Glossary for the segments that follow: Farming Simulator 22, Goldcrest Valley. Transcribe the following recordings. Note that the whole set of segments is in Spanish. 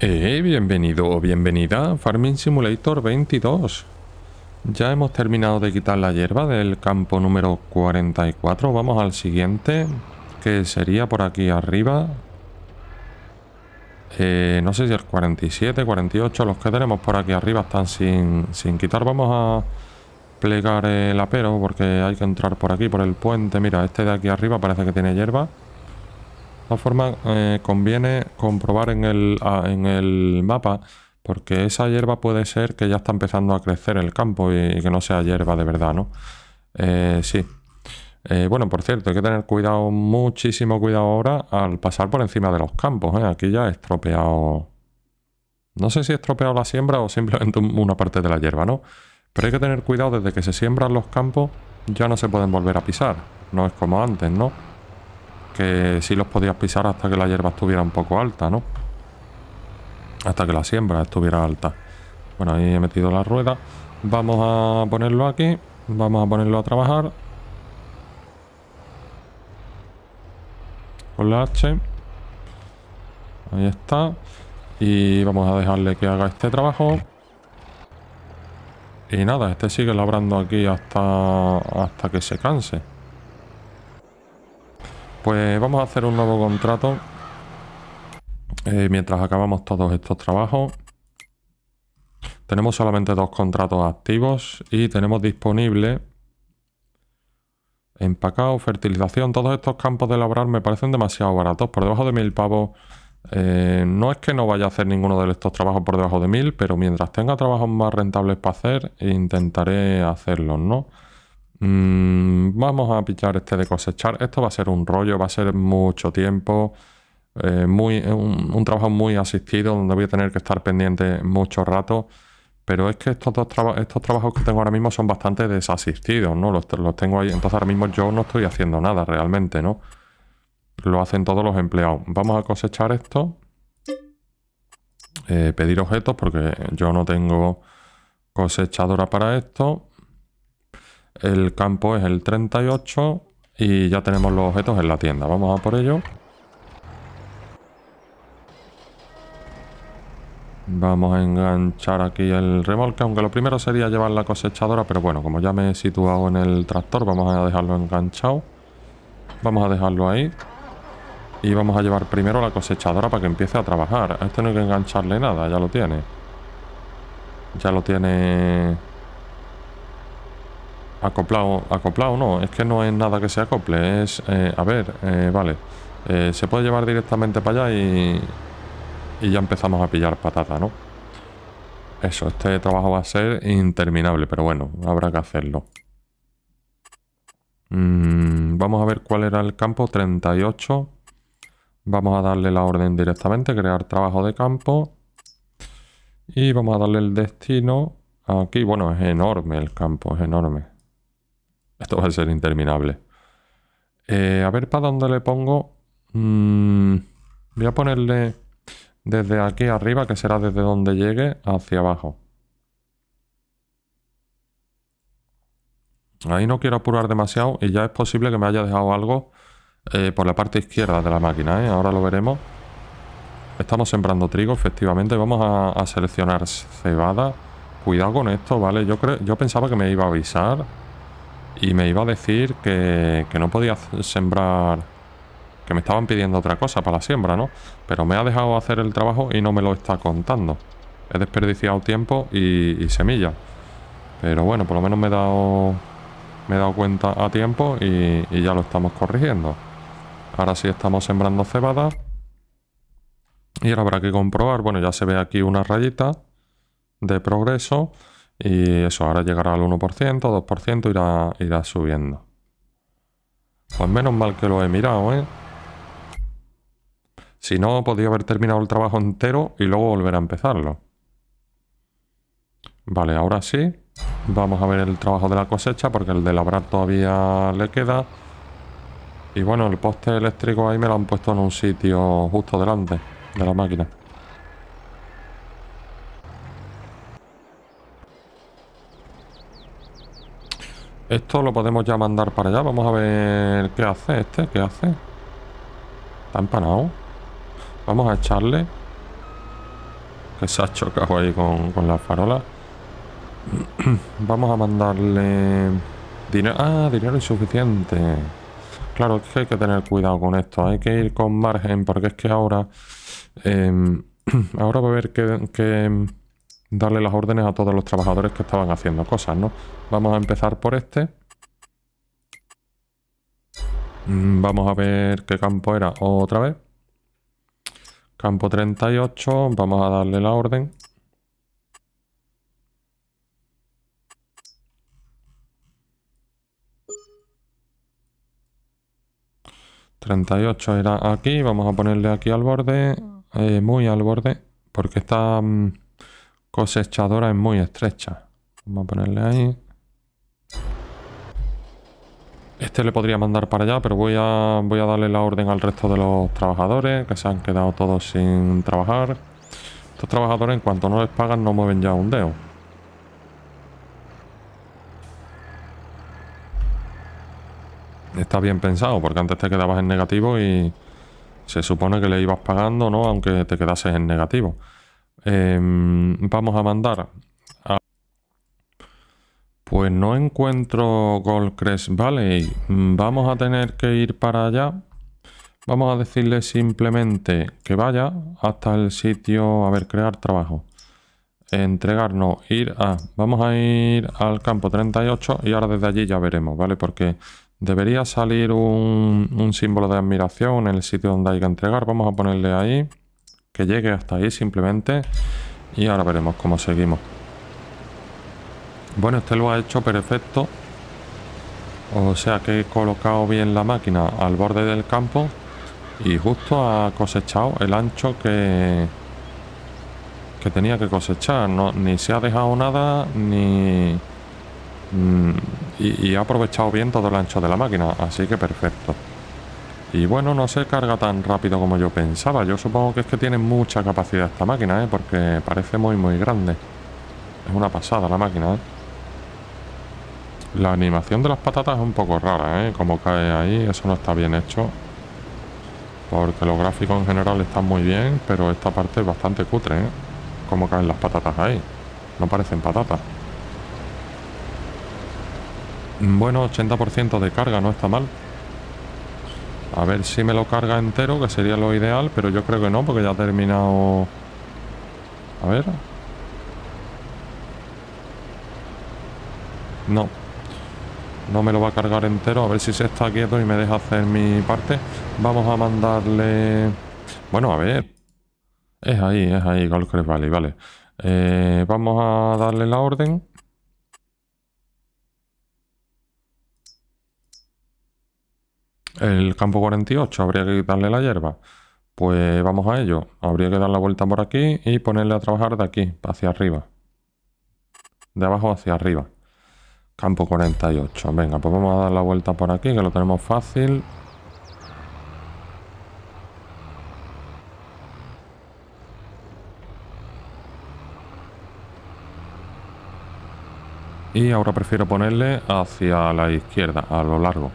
Bienvenido o bienvenida a Farming Simulator 22. Ya hemos terminado de quitar la hierba del campo número 44. Vamos al siguiente, que sería por aquí arriba. No sé si el 47, 48, los que tenemos por aquí arriba están sin quitar. Vamos a plegar el apero porque hay que entrar por aquí, por el puente. Mira, este de aquí arriba parece que tiene hierba. De todas formas, conviene comprobar en el mapa, porque esa hierba puede ser que ya está empezando a crecer el campo y que no sea hierba de verdad, ¿no? Sí. Bueno, por cierto, hay que tener cuidado, muchísimo cuidado ahora al pasar por encima de los campos, ¿eh? Aquí ya he estropeado... No sé si he estropeado la siembra o simplemente una parte de la hierba, ¿no? Pero hay que tener cuidado, desde que se siembran los campos ya no se pueden volver a pisar. No es como antes, ¿no? Que sí los podías pisar hasta que la hierba estuviera un poco alta, ¿no? Hasta que la siembra estuviera alta. Bueno, ahí he metido la rueda. Vamos a ponerlo aquí. Vamos a ponerlo a trabajar. Con la H. Ahí está. Y vamos a dejarle que haga este trabajo. Y nada, este sigue labrando aquí hasta que se canse. Pues vamos a hacer un nuevo contrato mientras acabamos todos estos trabajos. Tenemos solamente dos contratos activos y tenemos disponible empacado, fertilización. Todos estos campos de labrar me parecen demasiado baratos, por debajo de 1000 pavos. No es que no vaya a hacer ninguno de estos trabajos por debajo de 1000, pero mientras tenga trabajos más rentables para hacer, intentaré hacerlos, ¿no? Vamos a pillar este de cosechar. Esto va a ser un rollo, va a ser mucho tiempo, un trabajo muy asistido donde voy a tener que estar pendiente mucho rato. Pero es que estos trabajos que tengo ahora mismo son bastante desasistidos, ¿no? Los tengo ahí, entonces ahora mismo yo no estoy haciendo nada realmente, ¿no? Lo hacen todos los empleados. Vamos a cosechar esto, pedir objetos porque yo no tengo cosechadora para esto. El campo es el 38 y ya tenemos los objetos en la tienda. Vamos a por ello. Vamos a enganchar aquí el remolque, aunque lo primero sería llevar la cosechadora, pero bueno, como ya me he situado en el tractor, vamos a dejarlo enganchado. Vamos a dejarlo ahí. Y vamos a llevar primero la cosechadora para que empiece a trabajar. A este no hay que engancharle nada, ya lo tiene. Ya lo tiene... Acoplado no, es que no es nada que se acople, es... vale. Se puede llevar directamente para allá y ya empezamos a pillar patata, ¿no? Eso, este trabajo va a ser interminable, pero bueno, habrá que hacerlo. Vamos a ver cuál era el campo, 38. Vamos a darle la orden directamente, crear trabajo de campo. Y vamos a darle el destino. Aquí, bueno, es enorme el campo, es enorme. Esto va a ser interminable. A ver para dónde le pongo. Voy a ponerle desde aquí arriba, que será desde donde llegue, hacia abajo. Ahí no quiero apurar demasiado y ya es posible que me haya dejado algo por la parte izquierda de la máquina, ¿eh? Ahora lo veremos. Estamos sembrando trigo, efectivamente. Vamos a seleccionar cebada. Cuidado con esto, ¿vale? Yo pensaba que me iba a avisar y me iba a decir que no podía sembrar, que me estaban pidiendo otra cosa para la siembra, ¿no? Pero me ha dejado hacer el trabajo y no me lo está contando. He desperdiciado tiempo y semillas. Pero bueno, por lo menos me he dado cuenta a tiempo y ya lo estamos corrigiendo. Ahora sí estamos sembrando cebada. Y ahora habrá que comprobar. Bueno, ya se ve aquí una rayita de progreso. Y eso, ahora llegará al 1%, 2%, irá subiendo. Pues menos mal que lo he mirado, ¿eh? Si no, podía haber terminado el trabajo entero y luego volver a empezarlo. Vale, ahora sí. Vamos a ver el trabajo de la cosecha, porque el de labrar todavía le queda. Y bueno, el poste eléctrico ahí me lo han puesto en un sitio justo delante de la máquina. Esto lo podemos ya mandar para allá. Vamos a ver qué hace este. ¿Qué hace? Está empanado. Vamos a echarle. que se ha chocado ahí con la farola. Vamos a mandarle dinero. Ah, dinero insuficiente. Claro, es que hay que tener cuidado con esto. Hay que ir con margen, porque es que ahora ahora va a haber que darle las órdenes a todos los trabajadores que estaban haciendo cosas, ¿no? Vamos a empezar por este. Vamos a ver qué campo era otra vez. Campo 38. Vamos a darle la orden. ...38 era aquí... ...vamos a ponerle aquí al borde... ...muy al borde... ...porque esta cosechadora es muy estrecha... ...vamos a ponerle ahí... ...este le podría mandar para allá... ...pero voy a darle la orden al resto de los trabajadores... ...que se han quedado todos sin trabajar... ...estos trabajadores en cuanto no les pagan... ...no mueven ya un dedo... Está bien pensado, porque antes te quedabas en negativo y se supone que le ibas pagando, ¿no? Aunque te quedases en negativo. Vamos a mandar a... Pues no encuentro Goldcrest Valley. Vamos a tener que ir para allá. Vamos a decirle simplemente que vaya hasta el sitio... A ver, crear trabajo. Entregarnos, ir a... Vamos a ir al campo 38 y ahora desde allí ya veremos, ¿vale? Porque... Debería salir un símbolo de admiración en el sitio donde hay que entregar. Vamos a ponerle ahí, que llegue hasta ahí simplemente. Y ahora veremos cómo seguimos. Bueno, este lo ha hecho perfecto. O sea que he colocado bien la máquina al borde del campo. Y justo ha cosechado el ancho que tenía que cosechar. No, ni se ha dejado nada, ni... Y ha aprovechado bien todo el ancho de la máquina, así que perfecto. Y bueno, no se carga tan rápido como yo pensaba. Yo supongo que es que tiene mucha capacidad esta máquina, ¿eh? Porque parece muy muy grande. Es una pasada la máquina, ¿eh? La animación de las patatas es un poco rara, ¿eh? Como cae ahí, eso no está bien hecho. Porque los gráficos en general están muy bien, pero esta parte es bastante cutre, ¿eh? Como caen las patatas ahí. No parecen patatas. Bueno, 80% de carga, no está mal. A ver si me lo carga entero, que sería lo ideal, pero yo creo que no, porque ya ha terminado... A ver... No. No me lo va a cargar entero, a ver si se está quieto y me deja hacer mi parte. Vamos a mandarle... Bueno, a ver... es ahí, Goldcrest Valley, vale. Vamos a darle la orden... El campo 48, habría que quitarle la hierba. Pues vamos a ello. Habría que dar la vuelta por aquí y ponerle a trabajar de aquí, hacia arriba. De abajo hacia arriba. Campo 48. Venga, pues vamos a dar la vuelta por aquí, que lo tenemos fácil. Y ahora prefiero ponerle hacia la izquierda, a lo largo.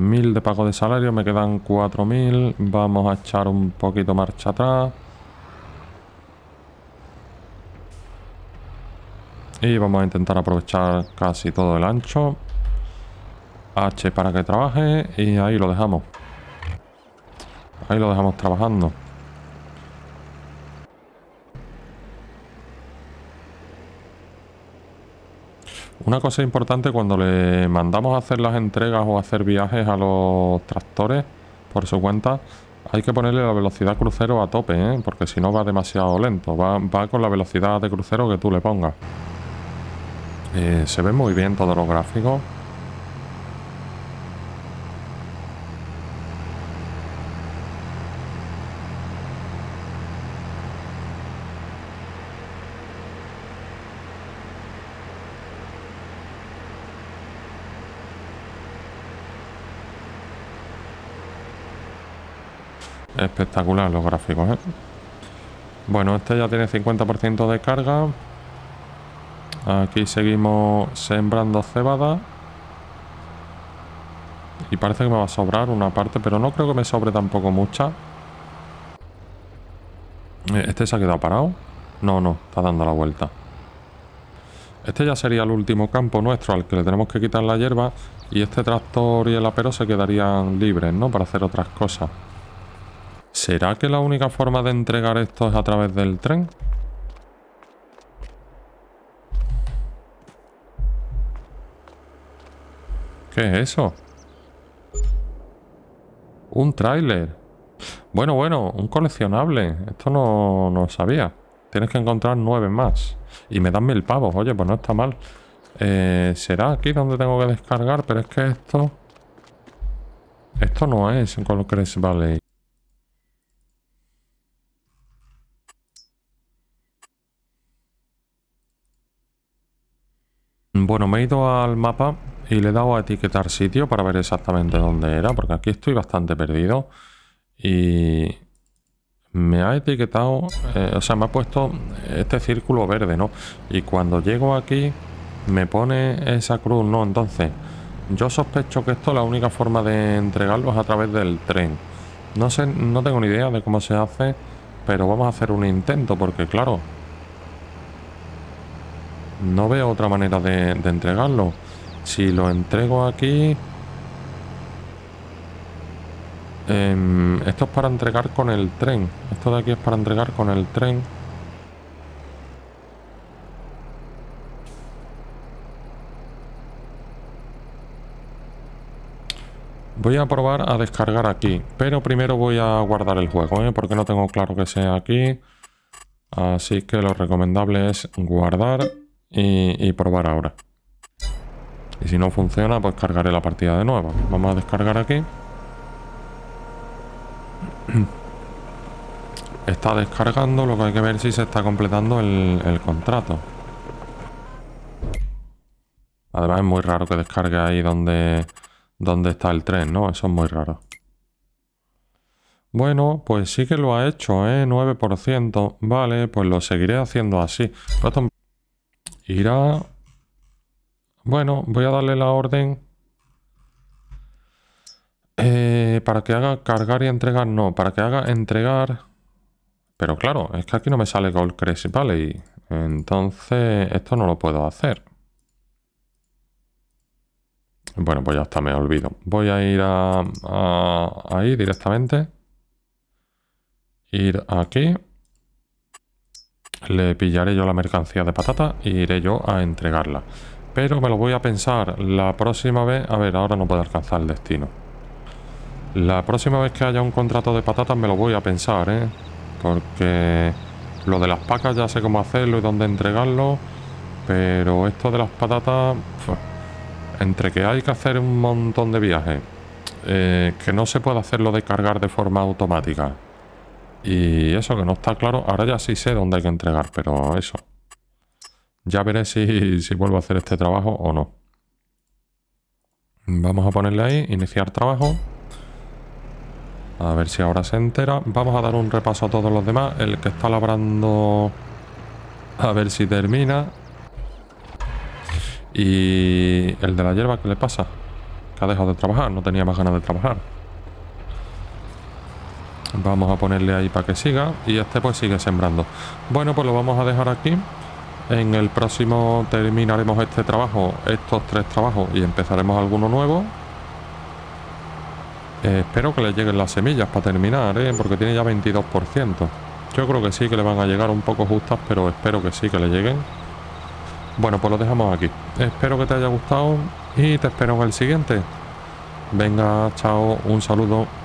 1000 de pago de salario, me quedan 4000. Vamos a echar un poquito marcha atrás. Y vamos a intentar aprovechar casi todo el ancho. H para que trabaje y ahí lo dejamos. Ahí lo dejamos trabajando. Una cosa importante cuando le mandamos a hacer las entregas o a hacer viajes a los tractores por su cuenta, hay que ponerle la velocidad crucero a tope, ¿eh? Porque si no va demasiado lento, va con la velocidad de crucero que tú le pongas. Se ven muy bien todos los gráficos. Espectacular los gráficos, ¿eh? Bueno, este ya tiene 50% de carga. Aquí seguimos sembrando cebada. Y parece que me va a sobrar una parte, pero no creo que me sobre tampoco mucha. Este se ha quedado parado. No, no, está dando la vuelta. Este ya sería el último campo nuestro al que le tenemos que quitar la hierba. Y este tractor y el apero se quedarían libres, ¿no? Para hacer otras cosas. ¿Será que la única forma de entregar esto es a través del tren? ¿Qué es eso? Un tráiler. Bueno, un coleccionable. Esto no lo sabía. Tienes que encontrar 9 más. Y me dan 1000 pavos. Oye, pues no está mal. Será aquí donde tengo que descargar. Pero es que esto... Esto no es Goldcrest Valley. Bueno, me he ido al mapa y le he dado a etiquetar sitio para ver exactamente dónde era, porque aquí estoy bastante perdido. Y me ha etiquetado, o sea, me ha puesto este círculo verde, ¿no? Y cuando llego aquí me pone esa cruz, ¿no? Entonces, yo sospecho que esto, la única forma de entregarlo es a través del tren. No sé, no tengo ni idea de cómo se hace, pero vamos a hacer un intento, porque claro... No veo otra manera de entregarlo. Si lo entrego aquí... esto es para entregar con el tren. Esto de aquí es para entregar con el tren. Voy a probar a descargar aquí. Pero primero voy a guardar el juego, ¿eh? Porque no tengo claro que sea aquí. Así que lo recomendable es guardar... Y probar ahora. Y si no funciona, pues cargaré la partida de nuevo. Vamos a descargar aquí. Está descargando, lo que hay que ver si se está completando el contrato. Además es muy raro que descargue ahí donde está el tren, ¿no? Eso es muy raro. Bueno, pues sí que lo ha hecho, ¿eh? 9%. Vale, pues lo seguiré haciendo así. Irá... Bueno, voy a darle la orden para que haga cargar y entregar. No, para que haga entregar. Pero claro, es que aquí no me sale Goldcrest Valley. Entonces esto no lo puedo hacer. Bueno, pues ya está, me olvido. Voy a ir a ahí directamente. Ir aquí. Le pillaré yo la mercancía de patata e iré yo a entregarla. Pero me lo voy a pensar la próxima vez. A ver, ahora no puedo alcanzar el destino. La próxima vez que haya un contrato de patatas me lo voy a pensar, ¿eh? Porque lo de las pacas ya sé cómo hacerlo y dónde entregarlo. Pero esto de las patatas... Pues, entre que hay que hacer un montón de viajes. Que no se puede hacerlo de cargar de forma automática. Y eso que no está claro, ahora ya sí sé dónde hay que entregar, pero eso. Ya veré si vuelvo a hacer este trabajo o no. Vamos a ponerle ahí, iniciar trabajo. A ver si ahora se entera. Vamos a dar un repaso a todos los demás. El que está labrando, a ver si termina. Y el de la hierba, ¿qué le pasa? Que ha dejado de trabajar, no tenía más ganas de trabajar. Vamos a ponerle ahí para que siga. Y este pues sigue sembrando. Bueno, pues lo vamos a dejar aquí. En el próximo terminaremos este trabajo, estos 3 trabajos, y empezaremos alguno nuevo. Espero que le lleguen las semillas para terminar, ¿eh? Porque tiene ya 22%. Yo creo que sí, que le van a llegar un poco justas, pero espero que sí, que le lleguen. Bueno, pues lo dejamos aquí. Espero que te haya gustado y te espero en el siguiente. Venga, chao, un saludo.